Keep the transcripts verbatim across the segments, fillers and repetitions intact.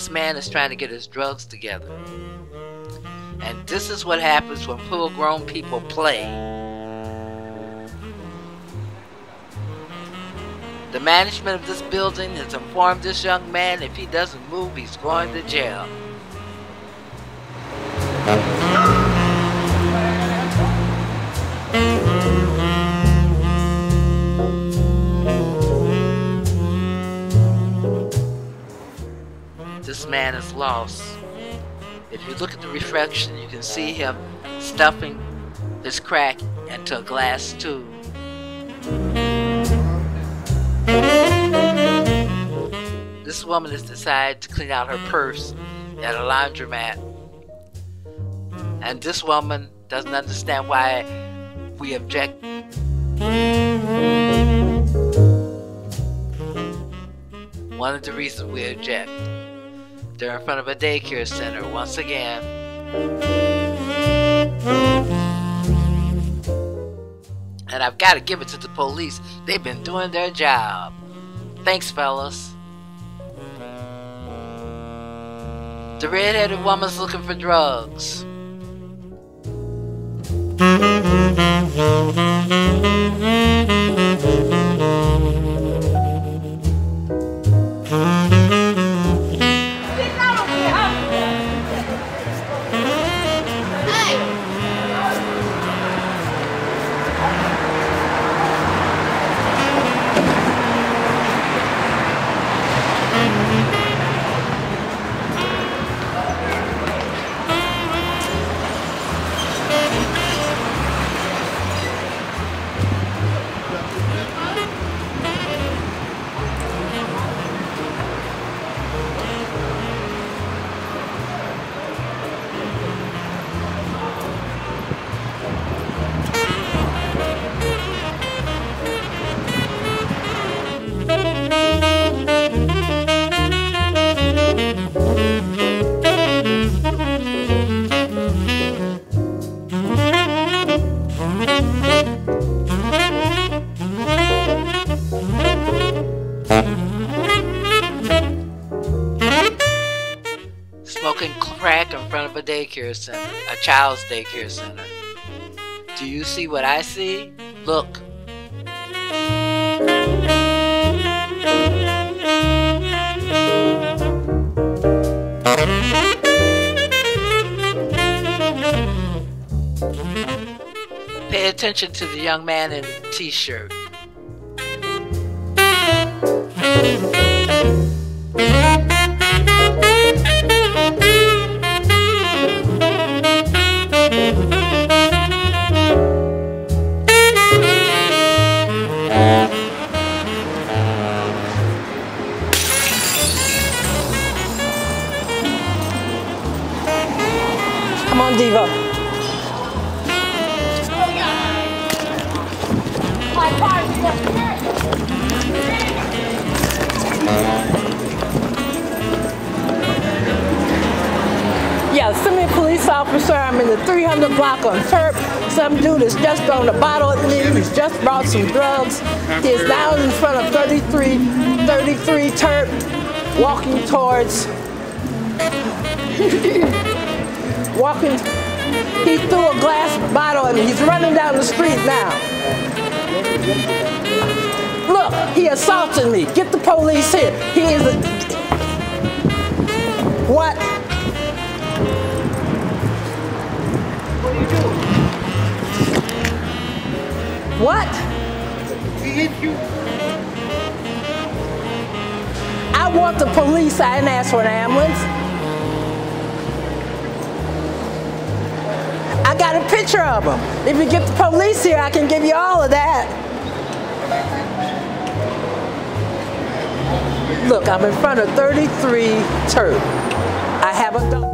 This man is trying to get his drugs together. And this is what happens when full grown people play. The management of this building has informed this young man if he doesn't move, he's going to jail. This man is lost. If you look at the reflection, you can see him stuffing his crack into a glass tube. This woman has decided to clean out her purse at a laundromat. And this woman doesn't understand why we object. One of the reasons we object. They're in front of a daycare center once again. And I've got to give it to the police. They've been doing their job. Thanks, fellas. The red-headed woman's looking for drugs. Smoking crack in front of a daycare center, a child's daycare center. Do you see what I see? Look. Pay attention to the young man in the t-shirt. Come on, Diva. Yeah, send me a police officer. I'm in the three hundred block on Turk. Some dude has just thrown a bottle at me. He's just brought some drugs. He is now in front of thirty-three, thirty-three Turk, walking towards. Walking, he threw a glass bottle at me. He's running down the street now. Look, he assaulted me. Get the police here. He is a... What? What are you doing? What? He hit you. I want the police. I didn't ask for an ambulance. I got a picture of him. If you get the police here, I can give you all of that. Look, I'm in front of thirty-three Turk. I have a dog.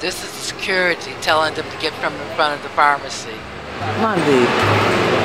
This is security telling them to get from in front of the pharmacy. Monday.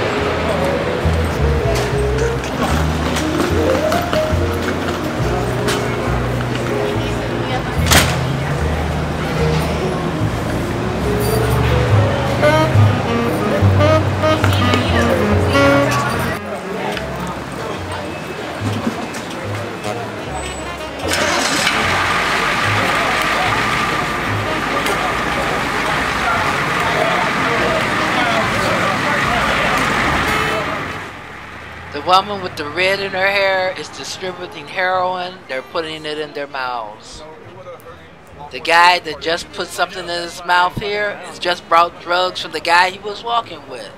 woman with the red in her hair is distributing heroin. They're putting it in their mouths. The guy that just put something in his mouth here has just brought drugs from the guy he was walking with.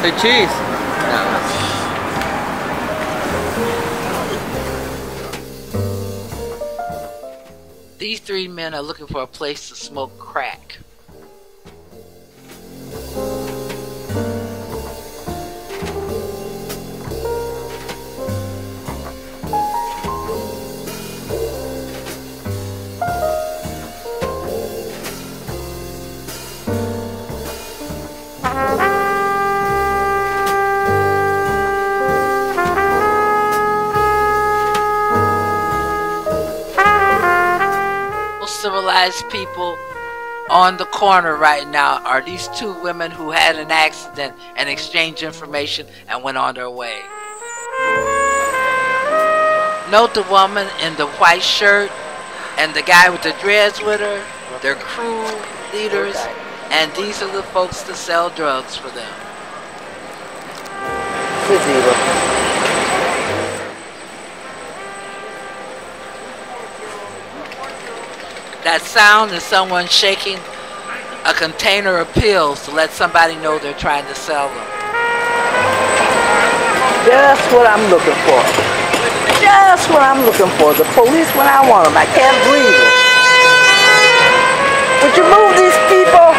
Say cheese. No. These three men are looking for a place to smoke crack. People on the corner right now are these two women who had an accident and exchanged information and went on their way. Note the woman in the white shirt and the guy with the dreads with her, their crew leaders, and these are the folks that sell drugs for them. This is evil. That sound is someone shaking a container of pills to let somebody know they're trying to sell them. Just what I'm looking for. Just what I'm looking for. The police when I want them. I can't breathe it. Would you move these people?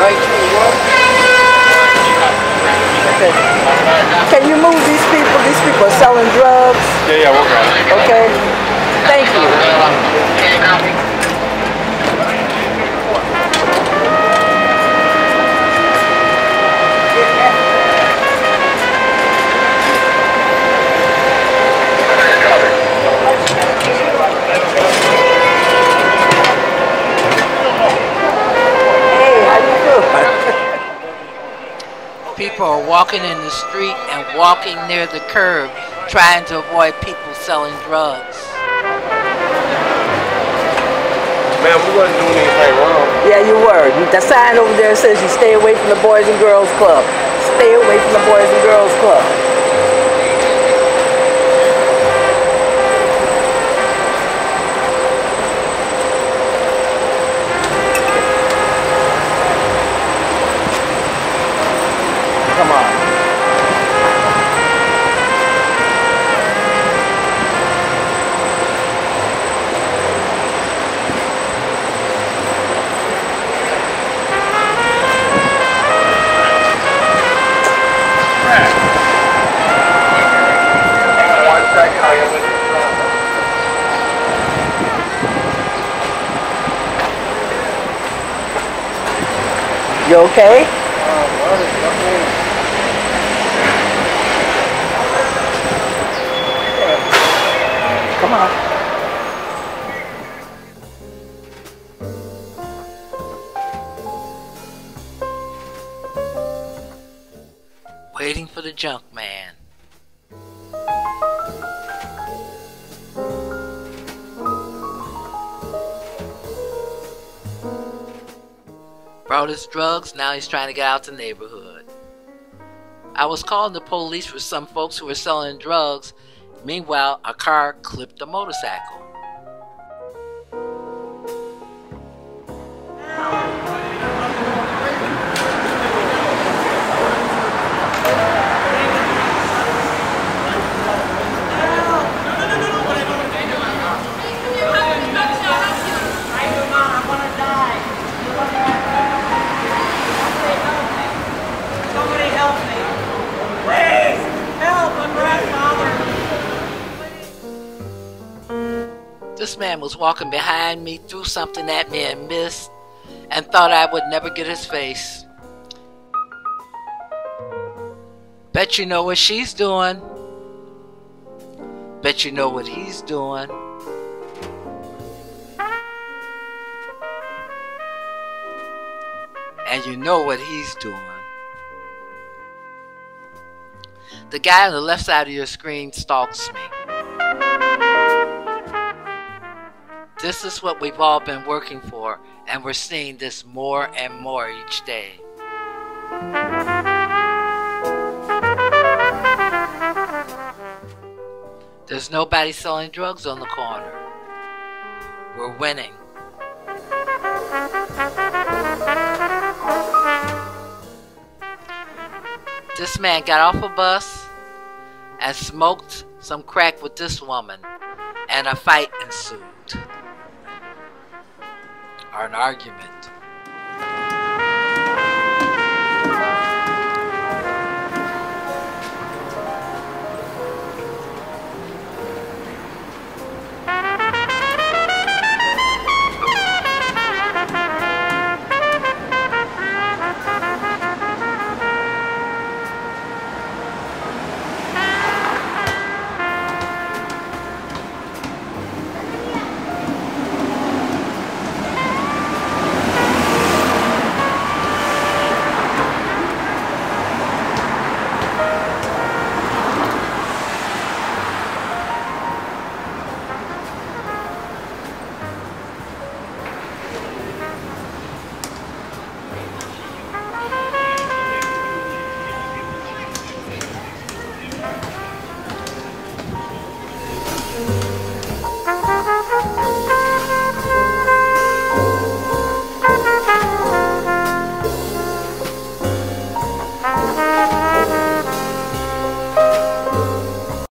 Right. Okay. Can you move these people? These people are selling drugs. Yeah, yeah, we'll grab it. Okay. Thank you. People are walking in the street and walking near the curb, trying to avoid people selling drugs. Man, we wasn't doing anything wrong. Yeah, you were. The sign over there says you stay away from the Boys and Girls Club. Stay away from the Boys and Girls Club. You okay? Uh, what is okay. Come on. Waiting for the junk man. Brought his drugs, now he's trying to get out the neighborhood. I was calling the police for some folks who were selling drugs. Meanwhile, a car clipped a motorcycle. This man was walking behind me, threw something at me and missed, and thought I would never get his face. Bet you know what she's doing. Bet you know what he's doing. And you know what he's doing. The guy on the left side of your screen stalks me. This is what we've all been working for, and we're seeing this more and more each day. There's nobody selling drugs on the corner. We're winning. This man got off a bus and smoked some crack with this woman, and a fight ensued. Or an argument.